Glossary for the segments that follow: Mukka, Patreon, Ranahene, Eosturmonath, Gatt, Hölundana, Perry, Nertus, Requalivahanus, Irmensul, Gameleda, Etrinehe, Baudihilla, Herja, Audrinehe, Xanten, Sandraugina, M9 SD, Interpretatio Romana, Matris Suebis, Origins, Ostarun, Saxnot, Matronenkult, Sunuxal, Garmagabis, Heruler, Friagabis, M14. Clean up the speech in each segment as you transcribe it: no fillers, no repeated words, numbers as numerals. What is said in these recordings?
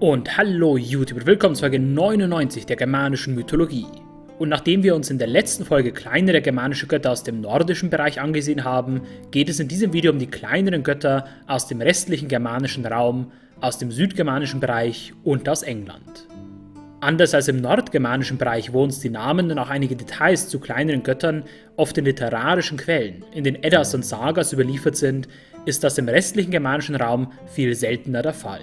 Und hallo YouTube, willkommen zur Folge 99 der germanischen Mythologie. Und nachdem wir uns in der letzten Folge kleinere germanische Götter aus dem nordischen Bereich angesehen haben, geht es in diesem Video um die kleineren Götter aus dem restlichen germanischen Raum, aus dem südgermanischen Bereich und aus England. Anders als im nordgermanischen Bereich, wo uns die Namen und auch einige Details zu kleineren Göttern oft in literarischen Quellen, in den Eddas und Sagas überliefert sind, ist das im restlichen germanischen Raum viel seltener der Fall.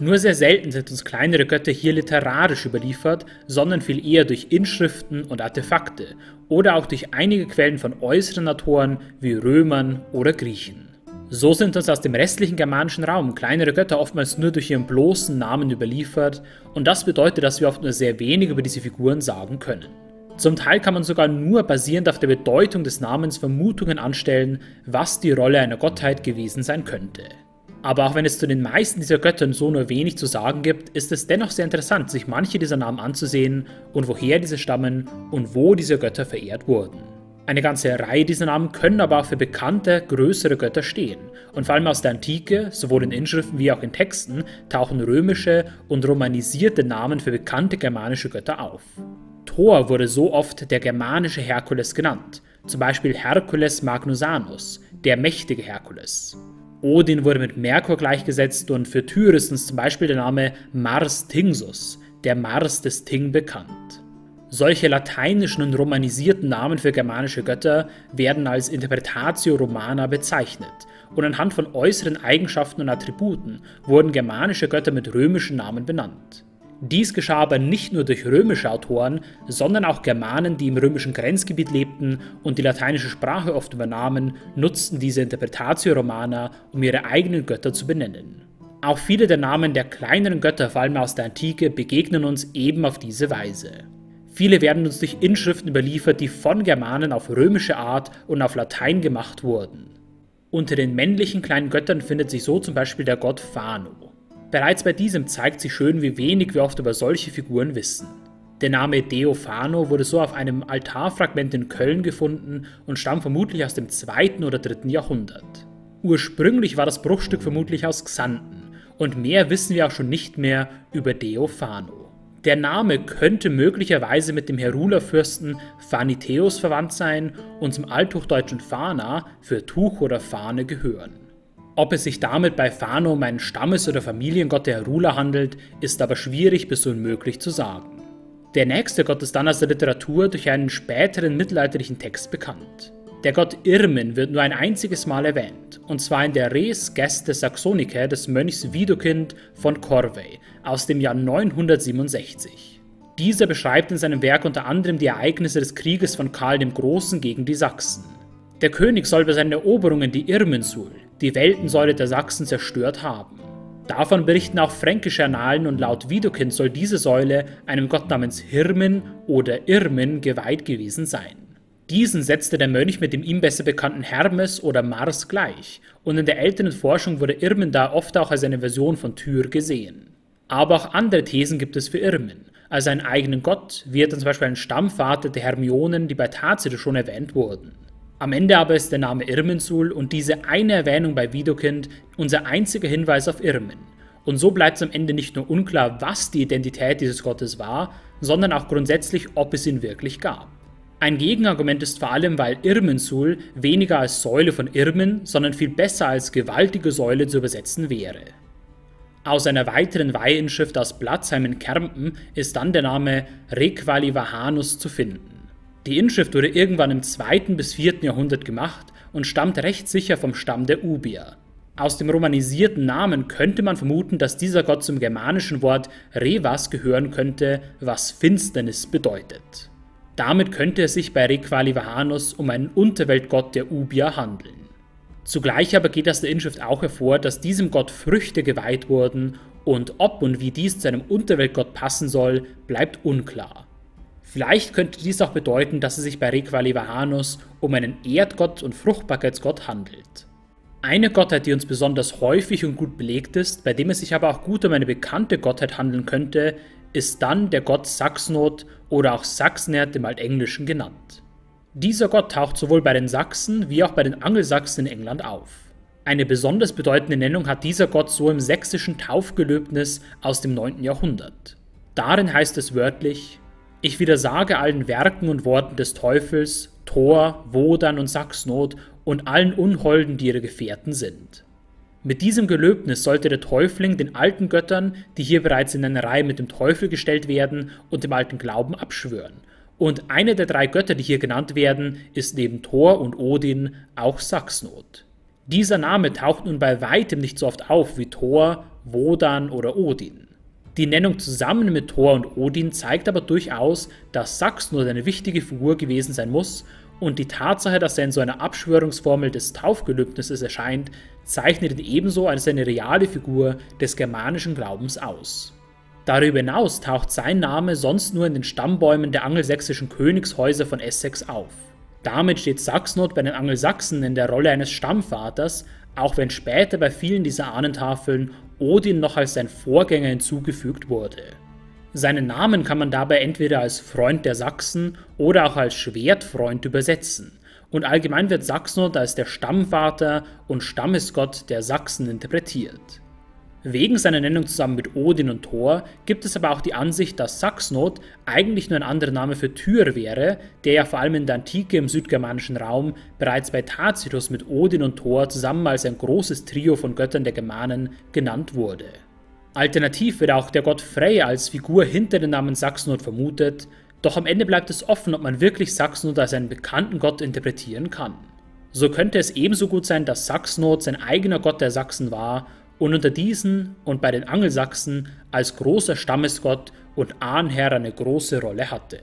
Nur sehr selten sind uns kleinere Götter hier literarisch überliefert, sondern viel eher durch Inschriften und Artefakte oder auch durch einige Quellen von äußeren Autoren wie Römern oder Griechen. So sind uns aus dem restlichen germanischen Raum kleinere Götter oftmals nur durch ihren bloßen Namen überliefert und das bedeutet, dass wir oft nur sehr wenig über diese Figuren sagen können. Zum Teil kann man sogar nur basierend auf der Bedeutung des Namens Vermutungen anstellen, was die Rolle einer Gottheit gewesen sein könnte. Aber auch wenn es zu den meisten dieser Göttern so nur wenig zu sagen gibt, ist es dennoch sehr interessant, sich manche dieser Namen anzusehen und woher diese stammen und wo diese Götter verehrt wurden. Eine ganze Reihe dieser Namen können aber auch für bekannte, größere Götter stehen. Und vor allem aus der Antike, sowohl in Inschriften wie auch in Texten, tauchen römische und romanisierte Namen für bekannte germanische Götter auf. Thor wurde so oft der germanische Herkules genannt, zum Beispiel Hercules Magnusanus, der mächtige Herkules. Odin wurde mit Merkur gleichgesetzt und für Tyrissens zum Beispiel der Name Mars Tingsus, der Mars des Ting, bekannt. Solche lateinischen und romanisierten Namen für germanische Götter werden als Interpretatio Romana bezeichnet und anhand von äußeren Eigenschaften und Attributen wurden germanische Götter mit römischen Namen benannt. Dies geschah aber nicht nur durch römische Autoren, sondern auch Germanen, die im römischen Grenzgebiet lebten und die lateinische Sprache oft übernahmen, nutzten diese Interpretatio Romana, um ihre eigenen Götter zu benennen. Auch viele der Namen der kleineren Götter, vor allem aus der Antike, begegnen uns eben auf diese Weise. Viele werden uns durch Inschriften überliefert, die von Germanen auf römische Art und auf Latein gemacht wurden. Unter den männlichen kleinen Göttern findet sich so zum Beispiel der Gott Fano. Bereits bei diesem zeigt sich schön, wie wenig wir oft über solche Figuren wissen. Der Name Deofano wurde so auf einem Altarfragment in Köln gefunden und stammt vermutlich aus dem 2. oder 3. Jahrhundert. Ursprünglich war das Bruchstück vermutlich aus Xanten und mehr wissen wir auch schon nicht mehr über Deofano. Der Name könnte möglicherweise mit dem Herulerfürsten Phaniteos verwandt sein und zum althochdeutschen Fana für Tuch oder Fahne gehören. Ob es sich damit bei Fano um einen Stammes- oder Familiengott der Heruler handelt, ist aber schwierig bis unmöglich zu sagen. Der nächste Gott ist dann aus der Literatur durch einen späteren mittelalterlichen Text bekannt. Der Gott Irmin wird nur ein einziges Mal erwähnt, und zwar in der Res Gestae Saxonicae des Mönchs Widukind von Corvey aus dem Jahr 967. Dieser beschreibt in seinem Werk unter anderem die Ereignisse des Krieges von Karl dem Großen gegen die Sachsen. Der König soll bei seinen Eroberungen die Irmensul, die Weltensäule der Sachsen, zerstört haben. Davon berichten auch fränkische Annalen und laut Widukind soll diese Säule einem Gott namens Hirmin oder Irmin geweiht gewesen sein. Diesen setzte der Mönch mit dem ihm besser bekannten Hermes oder Mars gleich und in der älteren Forschung wurde Irmin da oft auch als eine Version von Tyr gesehen. Aber auch andere Thesen gibt es für Irmin. Als einen eigenen Gott wird dann zum Beispiel ein Stammvater der Hermionen, die bei Tacitus schon erwähnt wurden. Am Ende aber ist der Name Irmensul und diese eine Erwähnung bei Widukind unser einziger Hinweis auf Irmin. Und so bleibt es am Ende nicht nur unklar, was die Identität dieses Gottes war, sondern auch grundsätzlich, ob es ihn wirklich gab. Ein Gegenargument ist vor allem, weil Irmensul weniger als Säule von Irmin, sondern viel besser als gewaltige Säule zu übersetzen wäre. Aus einer weiteren Weihinschrift aus Blatzheim in Kärnten ist dann der Name Requalivahanus zu finden. Die Inschrift wurde irgendwann im 2. bis 4. Jahrhundert gemacht und stammt recht sicher vom Stamm der Ubier. Aus dem romanisierten Namen könnte man vermuten, dass dieser Gott zum germanischen Wort Revas gehören könnte, was Finsternis bedeutet. Damit könnte es sich bei Requalivahanus um einen Unterweltgott der Ubier handeln. Zugleich aber geht aus der Inschrift auch hervor, dass diesem Gott Früchte geweiht wurden und ob und wie dies zu einem Unterweltgott passen soll, bleibt unklar. Vielleicht könnte dies auch bedeuten, dass es sich bei Requalivahanus um einen Erdgott und Fruchtbarkeitsgott handelt. Eine Gottheit, die uns besonders häufig und gut belegt ist, bei dem es sich aber auch gut um eine bekannte Gottheit handeln könnte, ist dann der Gott Sachsnot oder auch Saxnot im Altenglischen genannt. Dieser Gott taucht sowohl bei den Sachsen wie auch bei den Angelsachsen in England auf. Eine besonders bedeutende Nennung hat dieser Gott so im sächsischen Taufgelöbnis aus dem 9. Jahrhundert. Darin heißt es wörtlich: Ich widersage allen Werken und Worten des Teufels, Thor, Wodan und Sachsnot und allen Unholden, die ihre Gefährten sind. Mit diesem Gelöbnis sollte der Täufling den alten Göttern, die hier bereits in eine Reihe mit dem Teufel gestellt werden, und dem alten Glauben abschwören. Und eine der drei Götter, die hier genannt werden, ist neben Thor und Odin auch Sachsnot. Dieser Name taucht nun bei weitem nicht so oft auf wie Thor, Wodan oder Odin. Die Nennung zusammen mit Thor und Odin zeigt aber durchaus, dass Sachsnot eine wichtige Figur gewesen sein muss, und die Tatsache, dass er in so einer Abschwörungsformel des Taufgelöbnisses erscheint, zeichnet ihn ebenso als eine reale Figur des germanischen Glaubens aus. Darüber hinaus taucht sein Name sonst nur in den Stammbäumen der angelsächsischen Königshäuser von Essex auf. Damit steht Saxnot bei den Angelsachsen in der Rolle eines Stammvaters, auch wenn später bei vielen dieser Ahnentafeln Odin noch als sein Vorgänger hinzugefügt wurde. Seinen Namen kann man dabei entweder als Freund der Sachsen oder auch als Schwertfreund übersetzen, und allgemein wird Saxnot als der Stammvater und Stammesgott der Sachsen interpretiert. Wegen seiner Nennung zusammen mit Odin und Thor gibt es aber auch die Ansicht, dass Saxnot eigentlich nur ein anderer Name für Tyr wäre, der ja vor allem in der Antike im südgermanischen Raum bereits bei Tacitus mit Odin und Thor zusammen als ein großes Trio von Göttern der Germanen genannt wurde. Alternativ wird auch der Gott Frey als Figur hinter dem Namen Saxnot vermutet, doch am Ende bleibt es offen, ob man wirklich Saxnot als einen bekannten Gott interpretieren kann. So könnte es ebenso gut sein, dass Saxnot sein eigener Gott der Sachsen war und unter diesen und bei den Angelsachsen als großer Stammesgott und Ahnherr eine große Rolle hatte.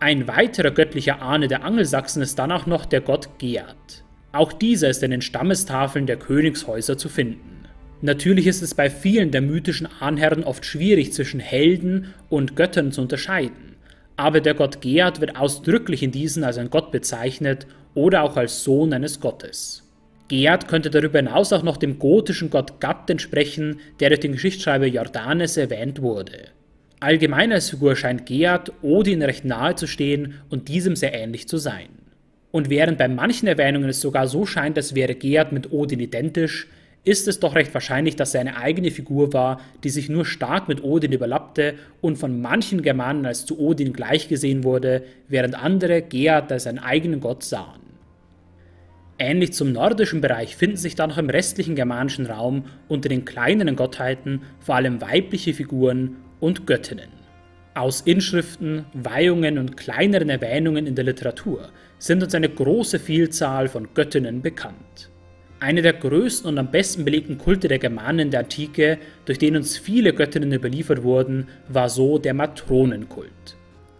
Ein weiterer göttlicher Ahne der Angelsachsen ist dann auch noch der Gott Geat. Auch dieser ist in den Stammestafeln der Königshäuser zu finden. Natürlich ist es bei vielen der mythischen Ahnherren oft schwierig, zwischen Helden und Göttern zu unterscheiden, aber der Gott Geat wird ausdrücklich in diesen als ein Gott bezeichnet oder auch als Sohn eines Gottes. Geat könnte darüber hinaus auch noch dem gotischen Gott Gatt entsprechen, der durch den Geschichtsschreiber Jordanes erwähnt wurde. Allgemein als Figur scheint Geat Odin recht nahe zu stehen und diesem sehr ähnlich zu sein. Und während bei manchen Erwähnungen es sogar so scheint, als wäre Geat mit Odin identisch, ist es doch recht wahrscheinlich, dass er eine eigene Figur war, die sich nur stark mit Odin überlappte und von manchen Germanen als zu Odin gleich gesehen wurde, während andere Geat als einen eigenen Gott sahen. Ähnlich zum nordischen Bereich finden sich dann auch im restlichen germanischen Raum unter den kleineren Gottheiten vor allem weibliche Figuren und Göttinnen. Aus Inschriften, Weihungen und kleineren Erwähnungen in der Literatur sind uns eine große Vielzahl von Göttinnen bekannt. Einer der größten und am besten belegten Kulte der Germanen der Antike, durch den uns viele Göttinnen überliefert wurden, war so der Matronenkult.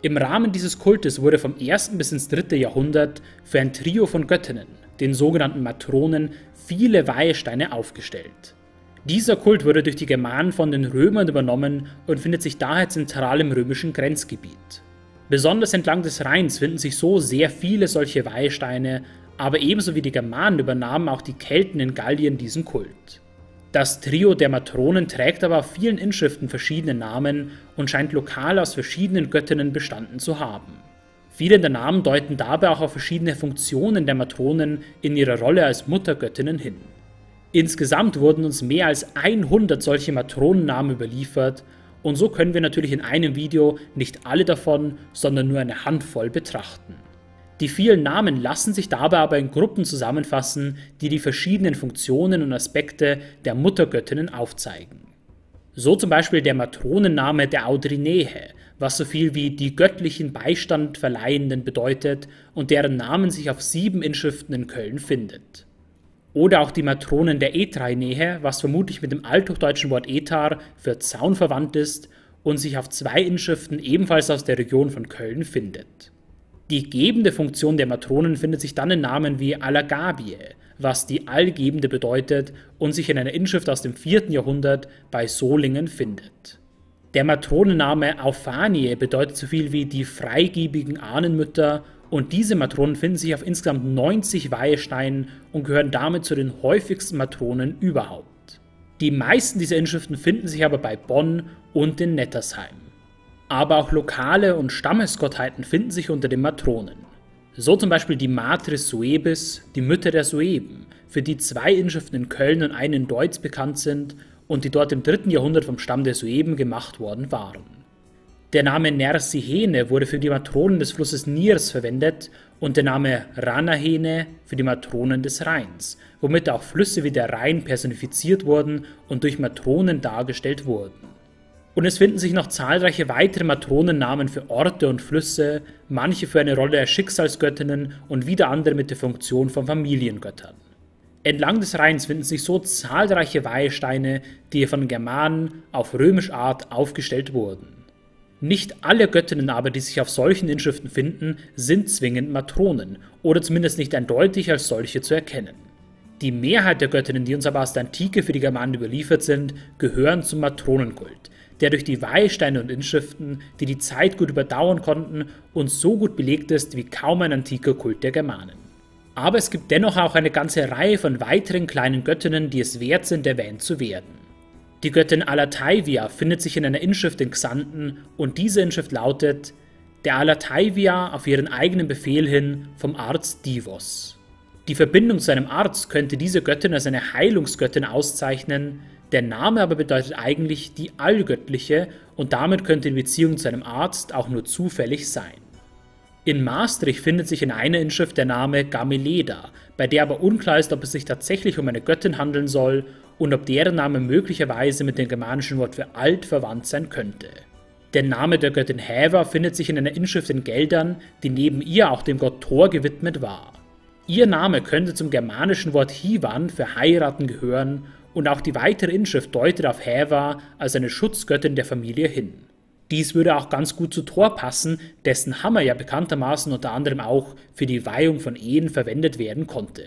Im Rahmen dieses Kultes wurde vom 1. bis ins 3. Jahrhundert für ein Trio von Göttinnen, den sogenannten Matronen, viele Weihesteine aufgestellt. Dieser Kult wurde durch die Germanen von den Römern übernommen und findet sich daher zentral im römischen Grenzgebiet. Besonders entlang des Rheins finden sich so sehr viele solche Weihesteine, aber ebenso wie die Germanen übernahmen auch die Kelten in Gallien diesen Kult. Das Trio der Matronen trägt aber auf vielen Inschriften verschiedene Namen und scheint lokal aus verschiedenen Göttinnen bestanden zu haben. Viele der Namen deuten dabei auch auf verschiedene Funktionen der Matronen in ihrer Rolle als Muttergöttinnen hin. Insgesamt wurden uns mehr als 100 solche Matronennamen überliefert, und so können wir natürlich in einem Video nicht alle davon, sondern nur eine Handvoll betrachten. Die vielen Namen lassen sich dabei aber in Gruppen zusammenfassen, die die verschiedenen Funktionen und Aspekte der Muttergöttinnen aufzeigen. So zum Beispiel der Matronenname der Audrinehe, was so viel wie die göttlichen Beistand verleihenden bedeutet und deren Namen sich auf 7 Inschriften in Köln findet. Oder auch die Matronen der Etrinehe, was vermutlich mit dem althochdeutschen Wort Etar für Zaun verwandt ist und sich auf 2 Inschriften ebenfalls aus der Region von Köln findet. Die gebende Funktion der Matronen findet sich dann in Namen wie Alagabiae, was die Allgebende bedeutet und sich in einer Inschrift aus dem 4. Jahrhundert bei Solingen findet. Der Matronenname Aufanie bedeutet so viel wie die freigebigen Ahnenmütter, und diese Matronen finden sich auf insgesamt 90 Weihesteinen und gehören damit zu den häufigsten Matronen überhaupt. Die meisten dieser Inschriften finden sich aber bei Bonn und in Nettersheim. Aber auch lokale und Stammesgottheiten finden sich unter den Matronen. So zum Beispiel die Matris Suebis, die Mütter der Sueben, für die zwei Inschriften in Köln und eine in Deutz bekannt sind und die dort im 3. Jahrhundert vom Stamm der Sueben gemacht worden waren. Der Name Nersihene wurde für die Matronen des Flusses Niers verwendet und der Name Ranahene für die Matronen des Rheins, womit auch Flüsse wie der Rhein personifiziert wurden und durch Matronen dargestellt wurden. Und es finden sich noch zahlreiche weitere Matronennamen für Orte und Flüsse, manche für eine Rolle der Schicksalsgöttinnen und wieder andere mit der Funktion von Familiengöttern. Entlang des Rheins finden sich so zahlreiche Weihesteine, die von Germanen auf römische Art aufgestellt wurden. Nicht alle Göttinnen aber, die sich auf solchen Inschriften finden, sind zwingend Matronen oder zumindest nicht eindeutig als solche zu erkennen. Die Mehrheit der Göttinnen, die uns aber aus der Antike für die Germanen überliefert sind, gehören zum Matronenkult, der durch die Weihesteine und Inschriften, die die Zeit gut überdauern konnten, uns so gut belegt ist wie kaum ein antiker Kult der Germanen. Aber es gibt dennoch auch eine ganze Reihe von weiteren kleinen Göttinnen, die es wert sind, erwähnt zu werden. Die Göttin Alataivia findet sich in einer Inschrift in Xanten und diese Inschrift lautet: der Alataivia auf ihren eigenen Befehl hin vom Arzt Divos. Die Verbindung zu einem Arzt könnte diese Göttin als eine Heilungsgöttin auszeichnen. Der Name aber bedeutet eigentlich die Allgöttliche und damit könnte die Beziehung zu einem Arzt auch nur zufällig sein. In Maastricht findet sich in einer Inschrift der Name Gameleda, bei der aber unklar ist, ob es sich tatsächlich um eine Göttin handeln soll und ob deren Name möglicherweise mit dem germanischen Wort für alt verwandt sein könnte. Der Name der Göttin Häva findet sich in einer Inschrift in Geldern, die neben ihr auch dem Gott Thor gewidmet war. Ihr Name könnte zum germanischen Wort Hivan für heiraten gehören. Und auch die weitere Inschrift deutet auf Häva als eine Schutzgöttin der Familie hin. Dies würde auch ganz gut zu Thor passen, dessen Hammer ja bekanntermaßen unter anderem auch für die Weihung von Ehen verwendet werden konnte.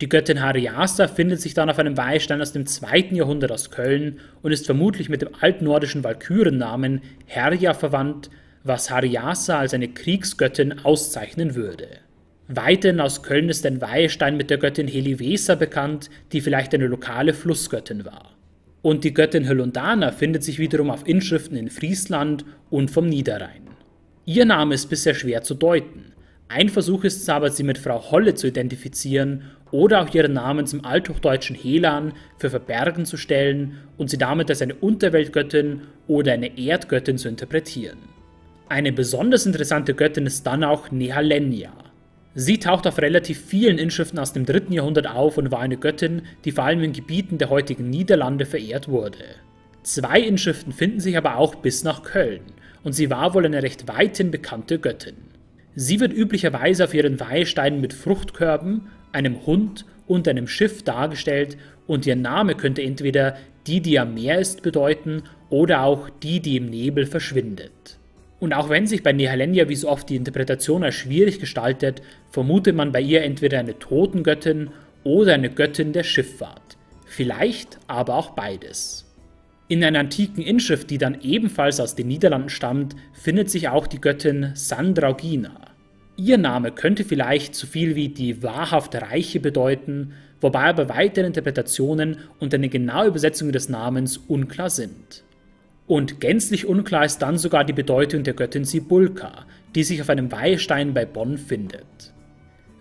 Die Göttin Haryasa findet sich dann auf einem Weihstein aus dem 2. Jahrhundert aus Köln und ist vermutlich mit dem altnordischen Walkürennamen Herja verwandt, was Haryasa als eine Kriegsgöttin auszeichnen würde. Weiterhin aus Köln ist ein Weihestein mit der Göttin Helivesa bekannt, die vielleicht eine lokale Flussgöttin war. Und die Göttin Hölundana findet sich wiederum auf Inschriften in Friesland und vom Niederrhein. Ihr Name ist bisher schwer zu deuten. Ein Versuch ist es aber, sie mit Frau Holle zu identifizieren oder auch ihren Namen zum althochdeutschen Helan für Verbergen zu stellen und sie damit als eine Unterweltgöttin oder eine Erdgöttin zu interpretieren. Eine besonders interessante Göttin ist dann auch Nehalennia. Sie taucht auf relativ vielen Inschriften aus dem 3. Jahrhundert auf und war eine Göttin, die vor allem in Gebieten der heutigen Niederlande verehrt wurde. Zwei Inschriften finden sich aber auch bis nach Köln und sie war wohl eine recht weithin bekannte Göttin. Sie wird üblicherweise auf ihren Weihesteinen mit Fruchtkörben, einem Hund und einem Schiff dargestellt und ihr Name könnte entweder die, die am Meer ist, bedeuten oder auch die, die im Nebel verschwindet. Und auch wenn sich bei Nehalennia wie so oft die Interpretation als schwierig gestaltet, vermutet man bei ihr entweder eine Totengöttin oder eine Göttin der Schifffahrt. Vielleicht aber auch beides. In einer antiken Inschrift, die dann ebenfalls aus den Niederlanden stammt, findet sich auch die Göttin Sandraugina. Ihr Name könnte vielleicht so viel wie die wahrhaft Reiche bedeuten, wobei aber weitere Interpretationen und eine genaue Übersetzung des Namens unklar sind. Und gänzlich unklar ist dann sogar die Bedeutung der Göttin Sibulka, die sich auf einem Weihestein bei Bonn findet.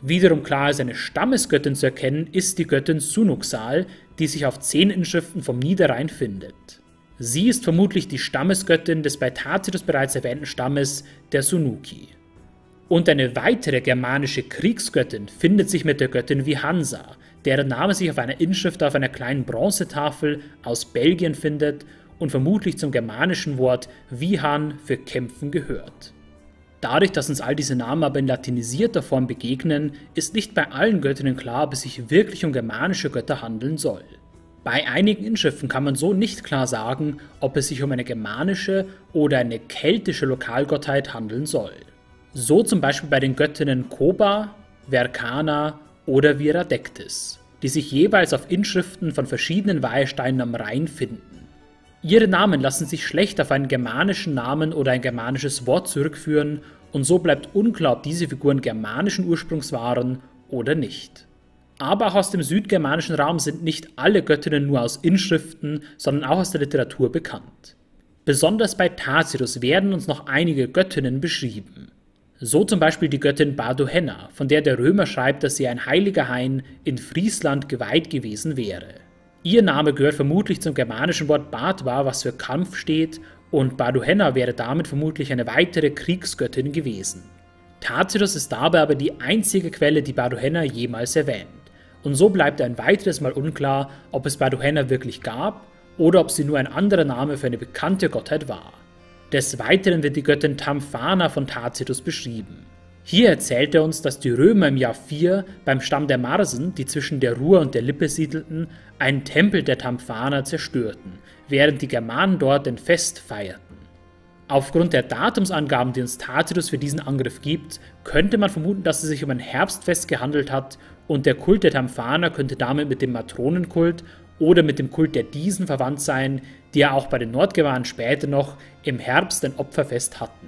Wiederum klar als eine Stammesgöttin zu erkennen ist die Göttin Sunuxal, die sich auf 10 Inschriften vom Niederrhein findet. Sie ist vermutlich die Stammesgöttin des bei Tacitus bereits erwähnten Stammes der Sunuki. Und eine weitere germanische Kriegsgöttin findet sich mit der Göttin Vihansa, deren Name sich auf einer Inschrift auf einer kleinen Bronzetafel aus Belgien findet und vermutlich zum germanischen Wort Vihan für Kämpfen gehört. Dadurch, dass uns all diese Namen aber in latinisierter Form begegnen, ist nicht bei allen Göttinnen klar, ob es sich wirklich um germanische Götter handeln soll. Bei einigen Inschriften kann man so nicht klar sagen, ob es sich um eine germanische oder eine keltische Lokalgottheit handeln soll. So zum Beispiel bei den Göttinnen Koba, Vercana oder Viradectis, die sich jeweils auf Inschriften von verschiedenen Weihesteinen am Rhein finden. Ihre Namen lassen sich schlecht auf einen germanischen Namen oder ein germanisches Wort zurückführen und so bleibt unklar, ob diese Figuren germanischen Ursprungs waren oder nicht. Aber auch aus dem südgermanischen Raum sind nicht alle Göttinnen nur aus Inschriften, sondern auch aus der Literatur bekannt. Besonders bei Tacitus werden uns noch einige Göttinnen beschrieben. So zum Beispiel die Göttin Baduhenna, von der der Römer schreibt, dass sie ein heiliger Hain in Friesland geweiht gewesen wäre. Ihr Name gehört vermutlich zum germanischen Wort Badwa, was für Kampf steht, und Baduhenna wäre damit vermutlich eine weitere Kriegsgöttin gewesen. Tacitus ist dabei aber die einzige Quelle, die Baduhenna jemals erwähnt. Und so bleibt ein weiteres Mal unklar, ob es Baduhenna wirklich gab oder ob sie nur ein anderer Name für eine bekannte Gottheit war. Des Weiteren wird die Göttin Tamfana von Tacitus beschrieben. Hier erzählt er uns, dass die Römer im Jahr 4 beim Stamm der Marsen, die zwischen der Ruhr und der Lippe siedelten, einen Tempel der Tamfana zerstörten, während die Germanen dort ein Fest feierten. Aufgrund der Datumsangaben, die uns Tacitus für diesen Angriff gibt, könnte man vermuten, dass es sich um ein Herbstfest gehandelt hat und der Kult der Tamfana könnte damit mit dem Matronenkult oder mit dem Kult der Diesen verwandt sein, die ja auch bei den Nordgermanen später noch im Herbst ein Opferfest hatten.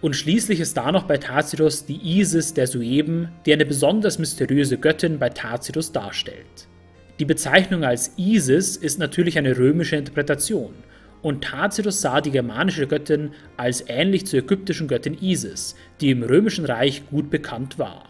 Und schließlich ist da noch bei Tacitus die Isis der Sueben, die eine besonders mysteriöse Göttin bei Tacitus darstellt. Die Bezeichnung als Isis ist natürlich eine römische Interpretation und Tacitus sah die germanische Göttin als ähnlich zur ägyptischen Göttin Isis, die im römischen Reich gut bekannt war.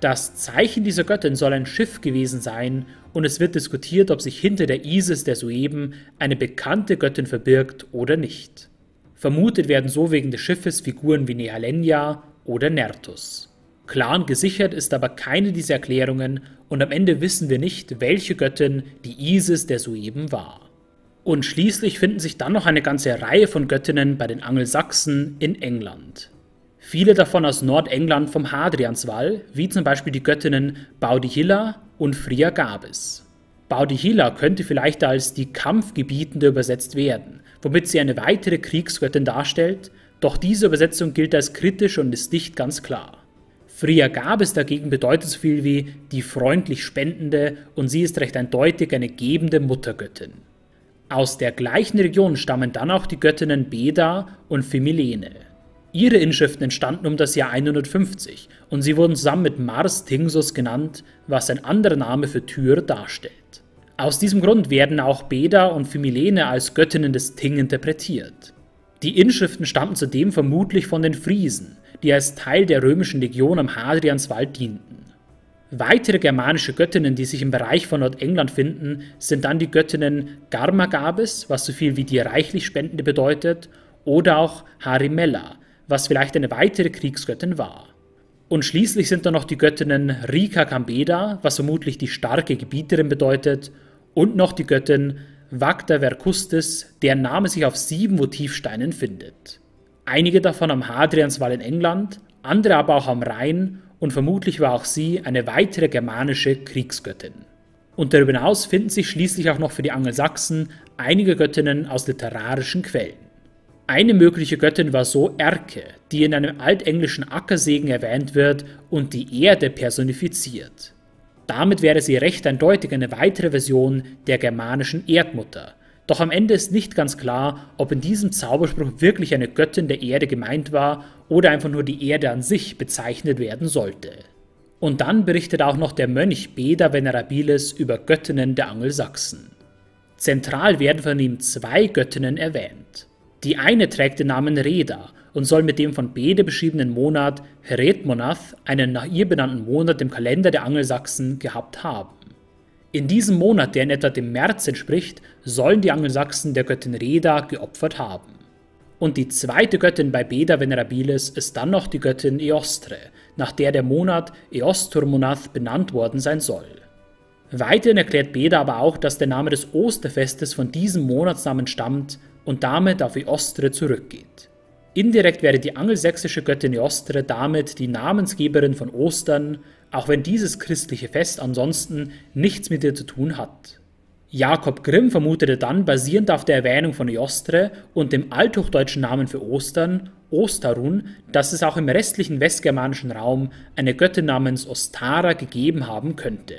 Das Zeichen dieser Göttin soll ein Schiff gewesen sein und es wird diskutiert, ob sich hinter der Isis der Sueben eine bekannte Göttin verbirgt oder nicht. Vermutet werden so wegen des Schiffes Figuren wie Nehalennia oder Nertus. Klar und gesichert ist aber keine dieser Erklärungen und am Ende wissen wir nicht, welche Göttin die Isis der Sueben war. Und schließlich finden sich dann noch eine ganze Reihe von Göttinnen bei den Angelsachsen in England. Viele davon aus Nordengland vom Hadrianswall, wie zum Beispiel die Göttinnen Baudihilla und Friagabis. Baudihilla könnte vielleicht als die Kampfgebietende übersetzt werden, womit sie eine weitere Kriegsgöttin darstellt, doch diese Übersetzung gilt als kritisch und ist nicht ganz klar. Friagabis dagegen bedeutet so viel wie die freundlich Spendende und sie ist recht eindeutig eine gebende Muttergöttin. Aus der gleichen Region stammen dann auch die Göttinnen Beda und Fimilene. Ihre Inschriften entstanden um das Jahr 150 und sie wurden zusammen mit Mars Tingsus genannt, was ein anderer Name für Tür darstellt. Aus diesem Grund werden auch Beda und Fimilene als Göttinnen des Ting interpretiert. Die Inschriften stammten zudem vermutlich von den Friesen, die als Teil der römischen Legion am Hadrianswall dienten. Weitere germanische Göttinnen, die sich im Bereich von Nordengland finden, sind dann die Göttinnen Garmagabis, was so viel wie die reichlich Spendende bedeutet, oder auch Harimella, was vielleicht eine weitere Kriegsgöttin war. Und schließlich sind da noch die Göttinnen Rika Cambeda, was vermutlich die starke Gebieterin bedeutet, und noch die Göttin Vacta Vercustis, deren Name sich auf 7 Motivsteinen findet. Einige davon am Hadrianswall in England, andere aber auch am Rhein und vermutlich war auch sie eine weitere germanische Kriegsgöttin. Und darüber hinaus finden sich schließlich auch noch für die Angelsachsen einige Göttinnen aus literarischen Quellen. Eine mögliche Göttin war so Erke, die in einem altenglischen Ackersegen erwähnt wird und die Erde personifiziert. Damit wäre sie recht eindeutig eine weitere Version der germanischen Erdmutter, doch am Ende ist nicht ganz klar, ob in diesem Zauberspruch wirklich eine Göttin der Erde gemeint war oder einfach nur die Erde an sich bezeichnet werden sollte. Und dann berichtet auch noch der Mönch Beda Venerabilis über Göttinnen der Angelsachsen. Zentral werden von ihm 2 Göttinnen erwähnt. Die eine trägt den Namen Rheda und soll mit dem von Bede beschriebenen Monat Hredmonath, einen nach ihr benannten Monat im Kalender der Angelsachsen, gehabt haben. In diesem Monat, der in etwa dem März entspricht, sollen die Angelsachsen der Göttin Rheda geopfert haben. Und die zweite Göttin bei Beda Venerabilis ist dann noch die Göttin Eostre, nach der der Monat Eosturmonath benannt worden sein soll. Weiterhin erklärt Beda aber auch, dass der Name des Osterfestes von diesem Monatsnamen stammt und damit auf Eostre zurückgeht. Indirekt wäre die angelsächsische Göttin Eostre damit die Namensgeberin von Ostern, auch wenn dieses christliche Fest ansonsten nichts mit ihr zu tun hat. Jakob Grimm vermutete dann, basierend auf der Erwähnung von Eostre und dem althochdeutschen Namen für Ostern, Ostarun, dass es auch im restlichen westgermanischen Raum eine Göttin namens Ostara gegeben haben könnte.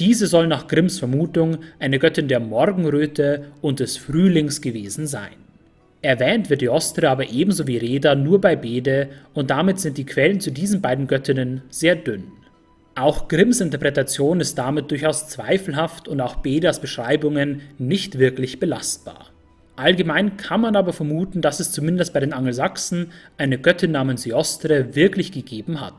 Diese soll nach Grimms Vermutung eine Göttin der Morgenröte und des Frühlings gewesen sein. Erwähnt wird Eostre aber ebenso wie Rheda nur bei Bede und damit sind die Quellen zu diesen beiden Göttinnen sehr dünn. Auch Grimms Interpretation ist damit durchaus zweifelhaft und auch Bedas Beschreibungen nicht wirklich belastbar. Allgemein kann man aber vermuten, dass es zumindest bei den Angelsachsen eine Göttin namens Eostre wirklich gegeben hat.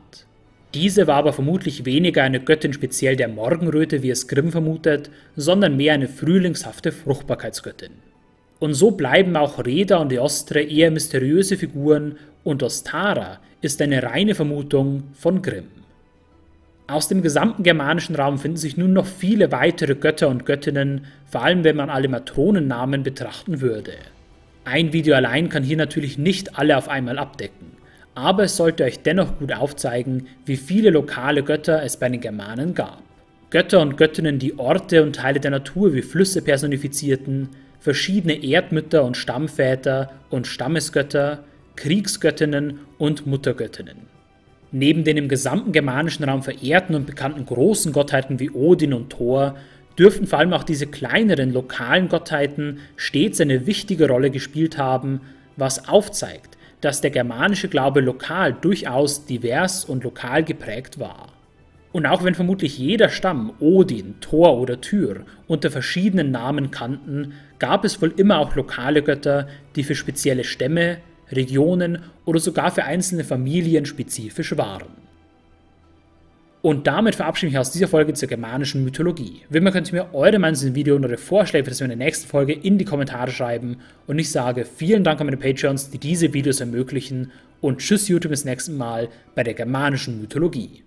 Diese war aber vermutlich weniger eine Göttin speziell der Morgenröte, wie es Grimm vermutet, sondern mehr eine frühlingshafte Fruchtbarkeitsgöttin. Und so bleiben auch Rheda und Eostre eher mysteriöse Figuren und Ostara ist eine reine Vermutung von Grimm. Aus dem gesamten germanischen Raum finden sich nun noch viele weitere Götter und Göttinnen, vor allem wenn man alle Matronennamen betrachten würde. Ein Video allein kann hier natürlich nicht alle auf einmal abdecken, aber es sollte euch dennoch gut aufzeigen, wie viele lokale Götter es bei den Germanen gab. Götter und Göttinnen, die Orte und Teile der Natur wie Flüsse personifizierten, verschiedene Erdmütter und Stammväter und Stammesgötter, Kriegsgöttinnen und Muttergöttinnen. Neben den im gesamten germanischen Raum verehrten und bekannten großen Gottheiten wie Odin und Thor, dürften vor allem auch diese kleineren lokalen Gottheiten stets eine wichtige Rolle gespielt haben, was aufzeigt, dass der germanische Glaube lokal durchaus divers und lokal geprägt war. Und auch wenn vermutlich jeder Stamm Odin, Thor oder Tyr unter verschiedenen Namen kannten, gab es wohl immer auch lokale Götter, die für spezielle Stämme, Regionen oder sogar für einzelne Familien spezifisch waren. Und damit verabschiede ich mich aus dieser Folge zur germanischen Mythologie. Wie immer könnt ihr mir eure Meinung zu dem Video und eure Vorschläge für das wir in der nächsten Folge in die Kommentare schreiben. Und ich sage vielen Dank an meine Patreons, die diese Videos ermöglichen und tschüss YouTube bis nächsten Mal bei der germanischen Mythologie.